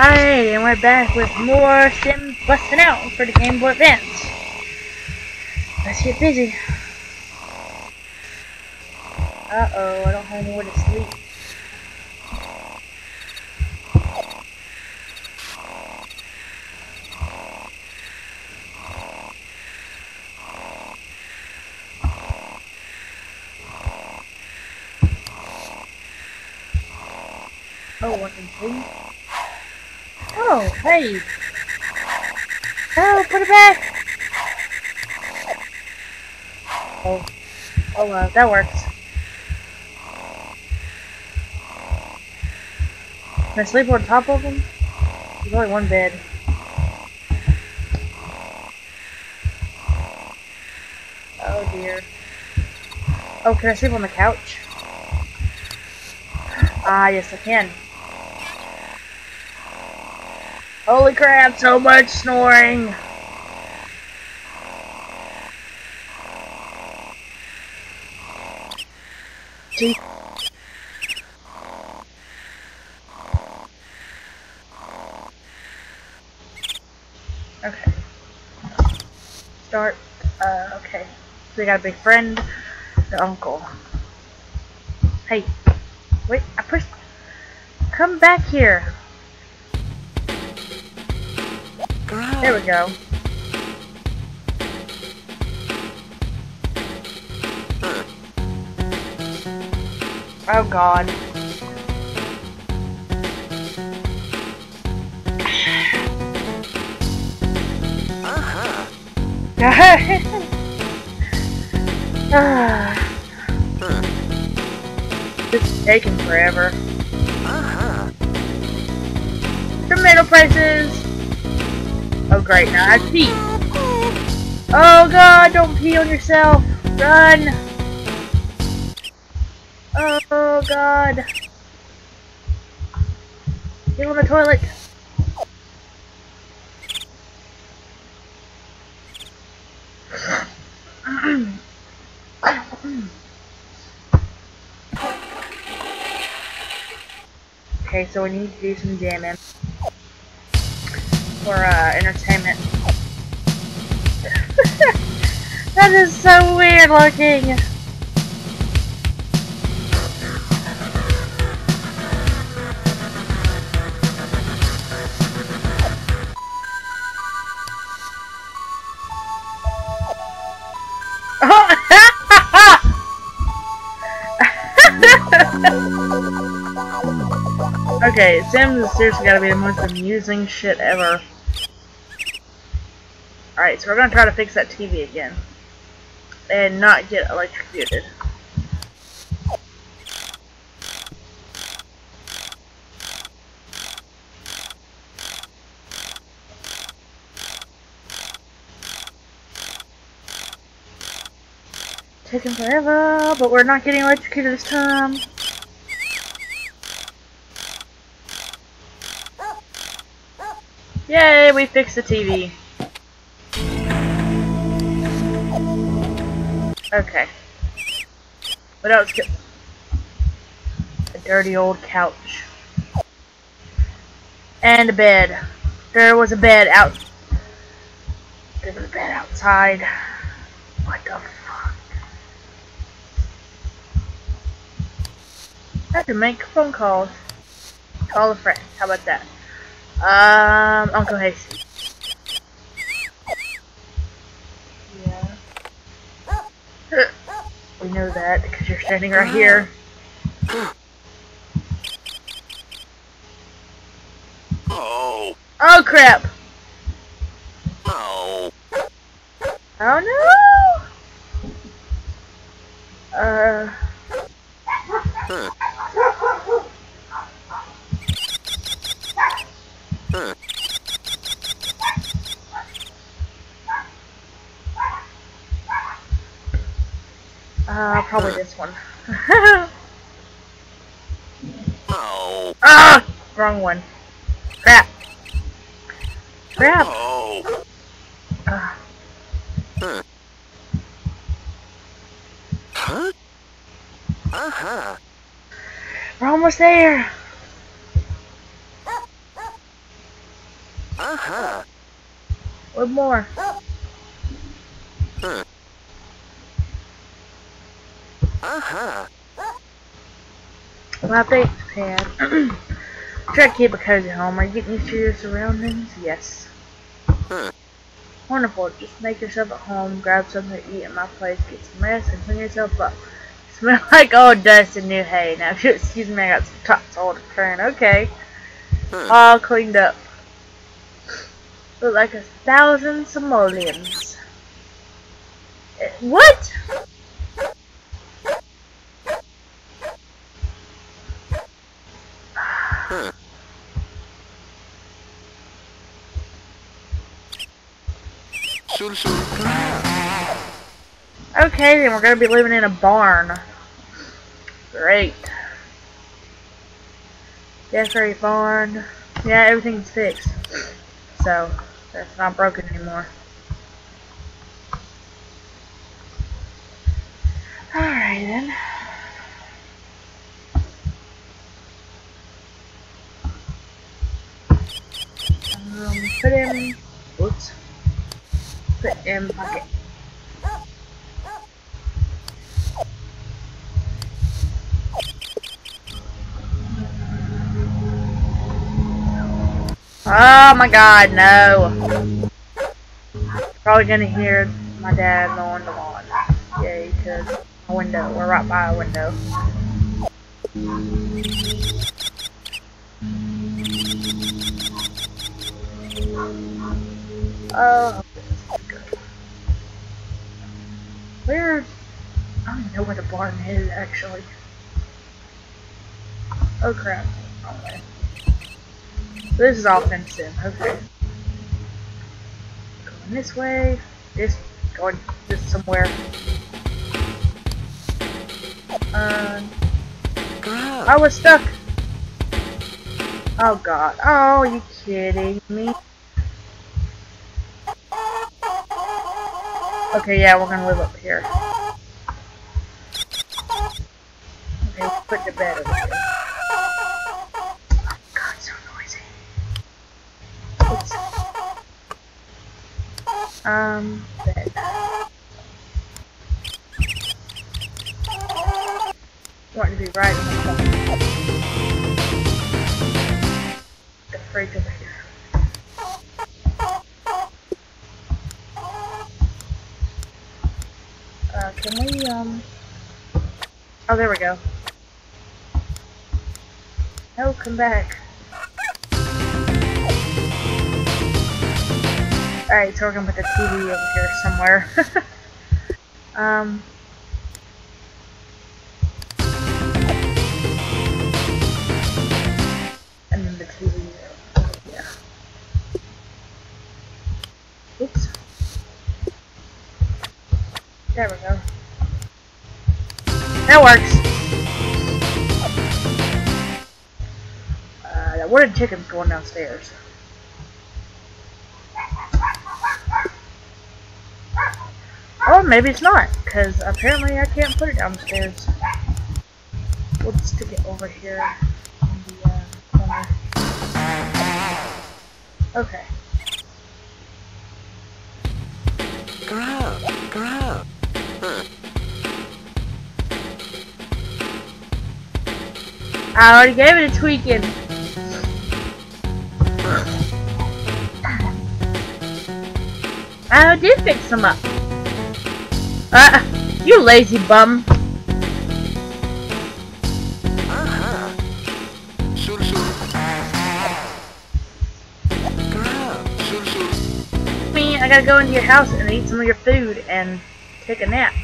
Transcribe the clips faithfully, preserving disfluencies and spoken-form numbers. Hi, and we're back with more Sims Busting Out for the Game Boy Advance. Let's get busy. Uh oh, I don't have anywhere to sleep. Oh, one and three. Oh, hey! Oh, put it back! Oh, oh wow, that works. Can I sleep on top of them? There's only one bed. Oh dear. Oh, can I sleep on the couch? Ah, yes I can. Holy crap, so much snoring! Gee. Okay. Start. Uh, okay. So we got a big friend, the uncle. Hey. Wait, I pushed. Come back here. Girl. There we go. Oh god. Uh-huh. uh. It's taking forever. Uh-huh. Tomato prices! Oh great, now I pee. Oh god, don't pee on yourself! Run! Oh god. Get on the toilet. Okay, so we need to do some jamming for uh, entertainment. That is so weird looking. Okay, Sims is seriously gotta be the most amusing shit ever. Alright, so we're gonna try to fix that T V again. And not get electrocuted. Taking forever, but we're not getting electrocuted this time. Yay, we fixed the T V. Okay. What else? A dirty old couch. And a bed. There was a bed out. There was a bed outside. What the fuck? I have to make phone calls. Call a friend. How about that? Um, Uncle Hasty. Yeah. We know that because you're standing right here. Oh. Oh crap. Oh. Oh no. Uh. Uh, probably this one. No. Ah! Wrong one. Crap. Crap. No. Uh. Huh? Uh-huh. We're almost there. Uh-huh. Or more. Uh-huh. Uh-huh. Well, thanks, Pad. Try to keep a cozy home. Are you getting used to your surroundings? Yes. Uh-huh. Wonderful. Just make yourself at home, grab something to eat at my place, get some rest, and clean yourself up. Smell like old dust and new hay. Now, if you'll excuse me, I got some topsoil to turn. Okay. Hmm. All cleaned up. Look like a thousand simoleons. What? Hmm. Okay, then we're gonna be living in a barn. Great. That's very barn. Yeah, everything's fixed. So, that's not broken anymore. Alright then. Um, put in. Oops. Put in pocket. Oh my god, no. Probably gonna hear my dad mowing the lawn. Yeah, he could. A window. We're right by a window. Oh, this is good. Where? I don't even know where the barn is, actually. Oh crap. Okay. This is all fenced in, okay. Going this way, this, going this somewhere. Um, I was stuck! Oh god, oh, are you kidding me? Okay, yeah, we're gonna live up here. Okay, we'll put the bed over here. Um, bed. Want to be right in the refrigerator. Uh, can we, um, oh, there we go. No, come back. Alright, so we're gonna put the T V over here somewhere. um. And then the T V over here. Oops. There we go. That works! Uh, that wooden chicken's going downstairs. Or maybe it's not, because apparently I can't put it downstairs. We'll just stick it over here in the uh, corner. Okay. Grow, grow. I already gave it a tweaking. I did fix them up. Uh, you lazy bum. Uh-huh. Sure, sure. Me, I gotta go into your house and eat some of your food and take a nap.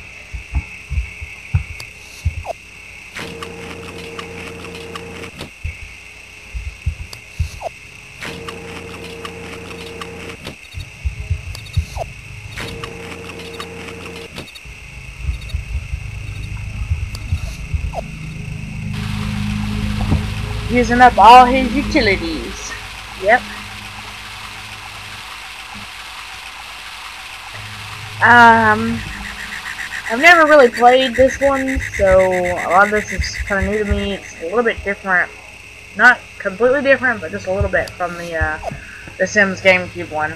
Using up all his utilities. Yep. Um, I've never really played this one, so a lot of this is kind of new to me. It's a little bit different. Not completely different, but just a little bit from the uh, The Sims GameCube one.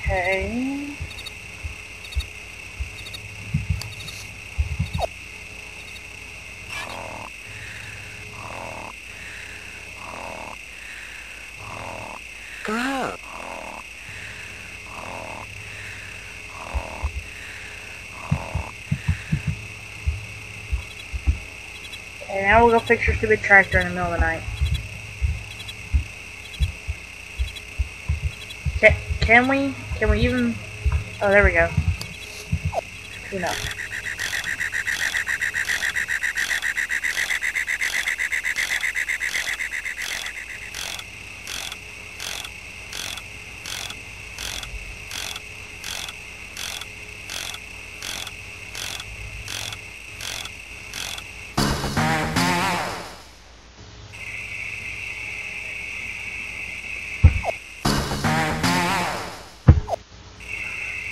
Okay. Grow. Okay, now we'll go fix your stupid tractor in the middle of the night. Can, can we? Can we even? Oh, there we go. You know.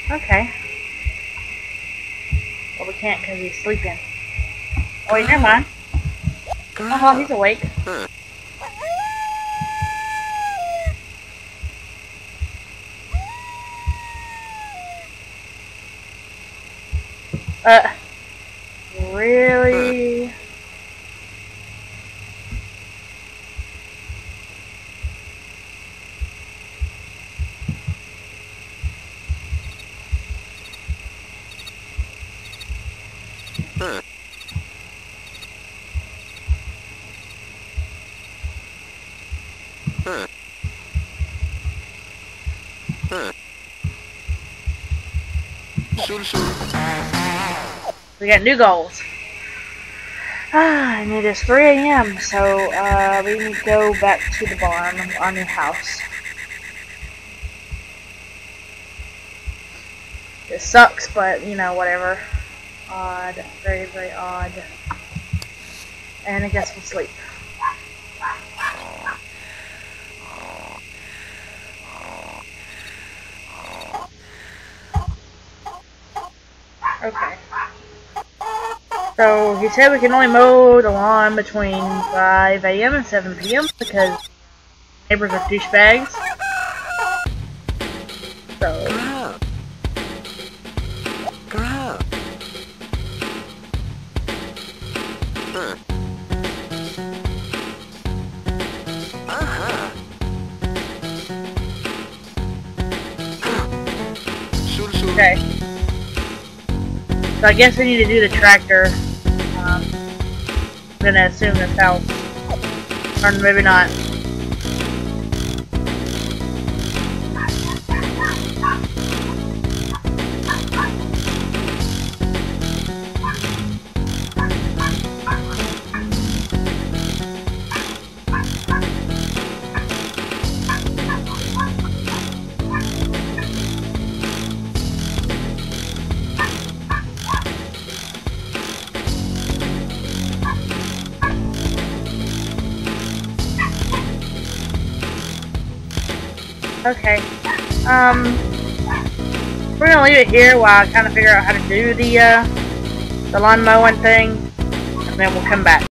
Okay. Well, we can't because he's sleeping. Oh, wait, never mind. Oh, he's awake. Uh, really? We got new goals. Ah, and it is three A M, so uh, we need to go back to the barn, our new house. This sucks, but you know, whatever. Odd, very, very odd. And I guess we'll sleep. Okay. So he said we can only mow the lawn between five A M and seven P M because neighbors are douchebags. So. Grow. Grow. Huh. Uh-huh. Okay. So I guess we need to do the tractor. Um, I'm gonna assume this house. Or maybe not. Okay, um, we're gonna leave it here while I kind of figure out how to do the, uh, the lawn mowing thing, and then we'll come back.